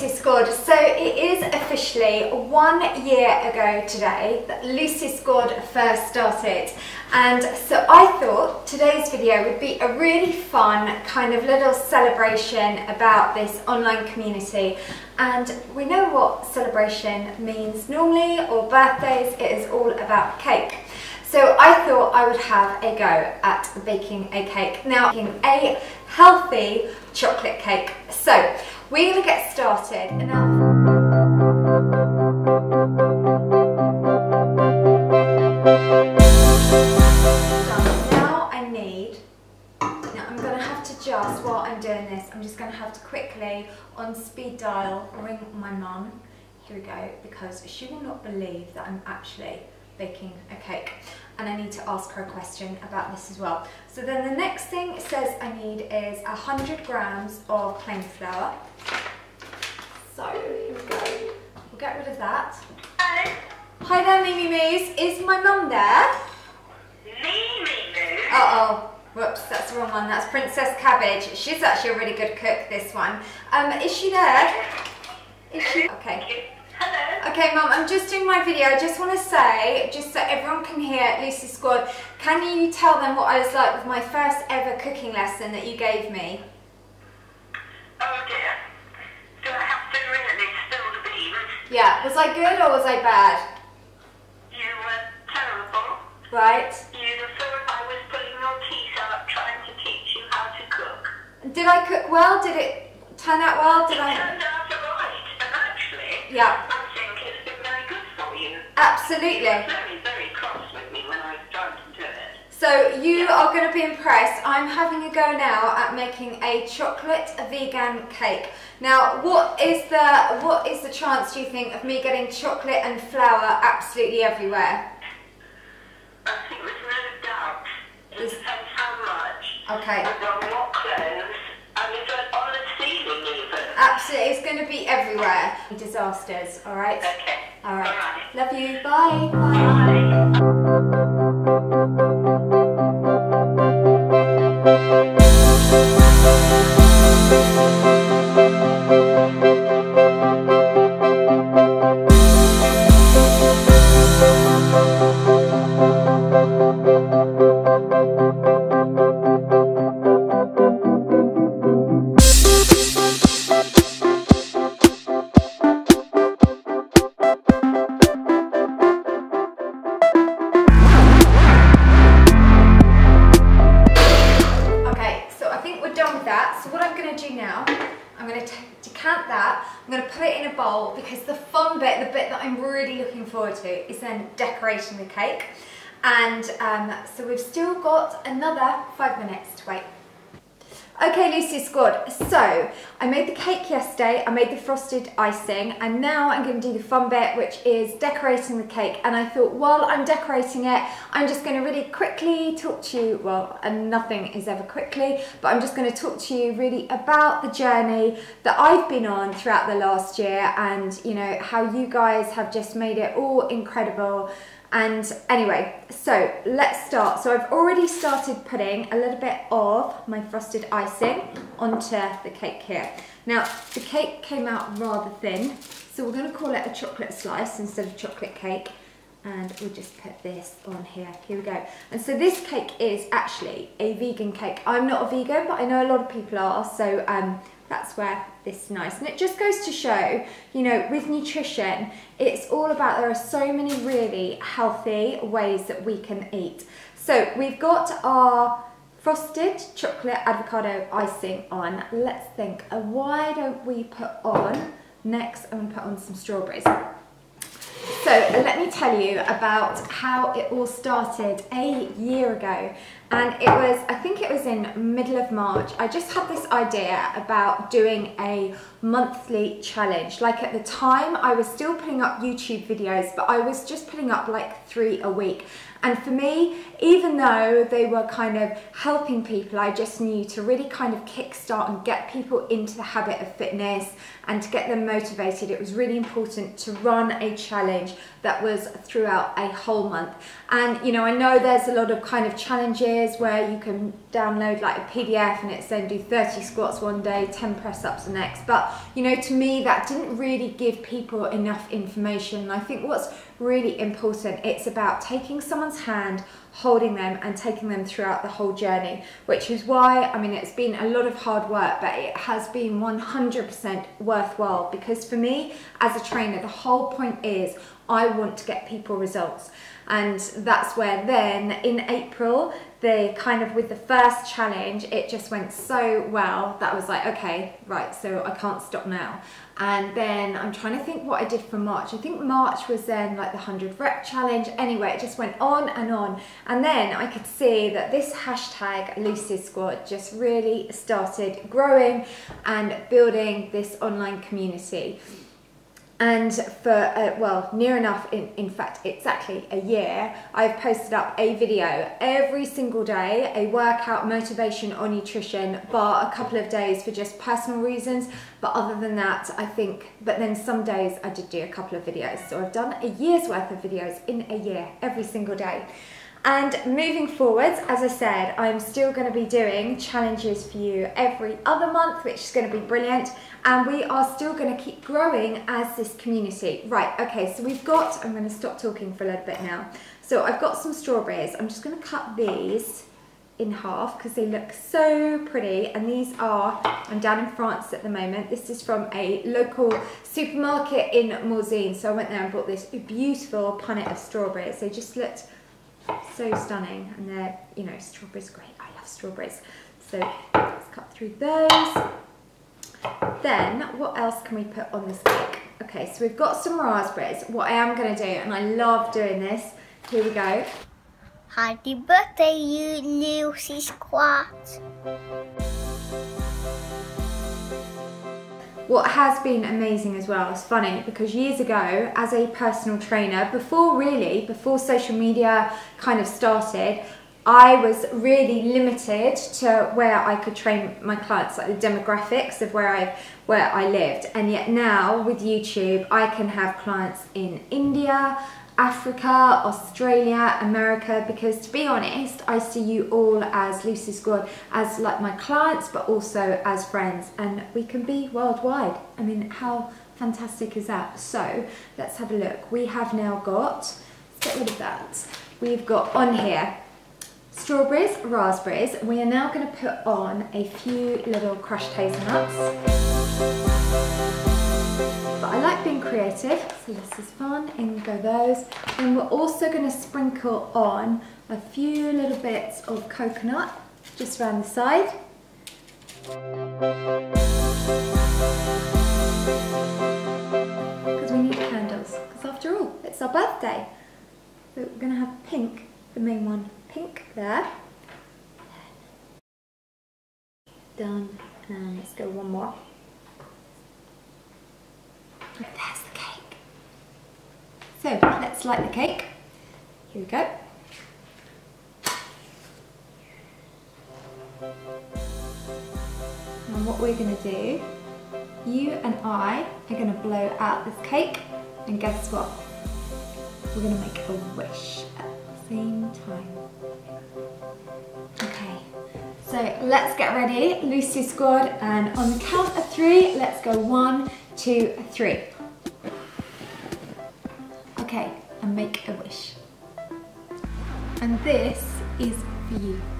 Lucy's Squad. So it is officially 1 year ago today that Lucy's Squad first started, and so I thought today's video would be a really fun kind of little celebration about this online community. And we know what celebration means normally, or birthdays, it is all about cake. So I thought I would have a go at baking a cake. Now, making a healthy chocolate cake. So we're going to get started. Now I need, I'm going to have to just, while I'm doing this, I'm just going to have to quickly, on speed dial, ring my mum. Here we go, because she will not believe that I'm actually baking a cake, and I need to ask her a question about this as well. So then the next thing it says I need is 100 grams of plain flour. So here we go. We'll get rid of that. Hello. Hi there, Mimi Moos. Is my mum there? Mimi Moos? Uh-oh. Whoops, that's the wrong one. That's Princess Cabbage. She's actually a really good cook, this one. Is she there? Is she? Okay. Hello. Okay, Mum, I'm just doing my video. I just want to say, just so everyone can hear, Lucy's Squad, can you tell them what I was like with my first ever cooking lesson that you gave me? Oh dear. Do I have to really spill the beans? Yeah. Was I good or was I bad? You were terrible. Right. You thought I was pulling your teeth out trying to teach you how to cook. Did I cook well? Did it turn out well? Did I? Yeah. I think it's been very good for you. Absolutely. You're very, very cross with me when I started to do it. So you are going to be impressed. I'm having a go now at making a chocolate vegan cake. Now, what is the chance, do you think, of me getting chocolate and flour absolutely everywhere? I think there's no doubt. It depends how much. Okay. And on what clothes. And it's on the ceiling even. Absolutely, it's going to be everywhere. Disasters, all right? Okay. All right. All right. Love you. Bye. Because the fun bit, the bit that I'm really looking forward to, is then decorating the cake. And so we've still got another 5 minutes to wait. Okay, Lucy's Squad, so I made the cake yesterday, I made the frosted icing, and now I'm going to do the fun bit, which is decorating the cake. And I thought, while I'm decorating it, I'm just going to really quickly talk to you, well, and nothing is ever quickly, but I'm just going to talk to you really about the journey that I've been on throughout the last year, and you know, how you guys have just made it all incredible. And anyway, so let's start. So I've already started putting a little bit of my frosted icing onto the cake here. Now, the cake came out rather thin, so we're going to call it a chocolate slice instead of chocolate cake. And we'll just put this on here. Here we go. And so this cake is actually a vegan cake. I'm not a vegan, but I know a lot of people are, so that's where this is nice. And it just goes to show, you know, with nutrition, it's all about, there are so many really healthy ways that we can eat. So we've got our frosted chocolate avocado icing on. Let's think, why don't we put on, next I'm going to put on some strawberries. So let me tell you about how it all started a year ago. And it was, I think it was in middle of March, I just had this idea about doing a monthly challenge. Like, at the time I was still putting up YouTube videos, but I was just putting up like 3 a week. And for me, even though they were kind of helping people, I just knew to really kind of kickstart and get people into the habit of fitness and to get them motivated, it was really important to run a challenge that was throughout a whole month. And you know, I know there's a lot of kind of challenges where you can download like a PDF and it's then do 30 squats one day, 10 press-ups the next, but you know, to me that didn't really give people enough information. And I think what's really important, it's about taking someone's hand, holding them and taking them throughout the whole journey, which is why, I mean, it's been a lot of hard work, but it has been 100% worthwhile, because for me as a trainer, the whole point is I want to get people results. And that's where then in April, the kind of with the first challenge, it just went so well that I was like, okay, right, so I can't stop now. And then I'm trying to think what I did for March. I think March was then like the 100 rep challenge. Anyway, it just went on. And then I could see that this hashtag Lucy's Squad just really started growing and building this online community. And for, well, near enough, in fact, exactly a year, I've posted up a video every single day, a workout, motivation or nutrition, bar a couple of days for just personal reasons. But other than that, I think, but then some days I did do a couple of videos. So I've done a year's worth of videos in a year, every single day. And moving forwards, as I said, I'm still going to be doing challenges for you every other month, which is going to be brilliant. And we are still going to keep growing as this community. Right, okay, so we've got, I'm going to stop talking for a little bit now. So I've got some strawberries. I'm just going to cut these in half because they look so pretty. And these are, I'm down in France at the moment. This is from a local supermarket in Morzine. So I went there and bought this beautiful punnet of strawberries. They just looked so stunning, and they're, you know, strawberries, great, I love strawberries. So let's cut through those. Then what else can we put on this cake? Okay, so we've got some raspberries. What I am going to do, and I love doing this, here we go. Happy birthday, you Lucy Squad. What has been amazing as well, it's funny, because years ago, as a personal trainer, before social media kind of started, I was really limited to where I could train my clients, like the demographics of where I lived. And yet now, with YouTube, I can have clients in India, Africa, Australia, America, because to be honest, I see you all as Lucy's Squad, as like my clients, but also as friends, and we can be worldwide. I mean, how fantastic is that? So let's have a look. We have now got, let's get rid of that. We've got on here, strawberries, raspberries. We are now gonna put on a few little crushed hazelnuts. But I like being creative, so this is fun, in go those. And we're also going to sprinkle on a few little bits of coconut just around the side. Because we need candles, because after all, it's our birthday. So we're going to have pink, the main one, pink there. Done, and let's go one more. There's the cake. So let's light the cake. Here we go. And what we're going to do, you and I are going to blow out this cake, and guess what? We're going to make a wish at the same time. Okay, so let's get ready, Lucy's Squad, and on the count of three, let's go 1, 2, 3. Okay, and make a wish. And this is for you.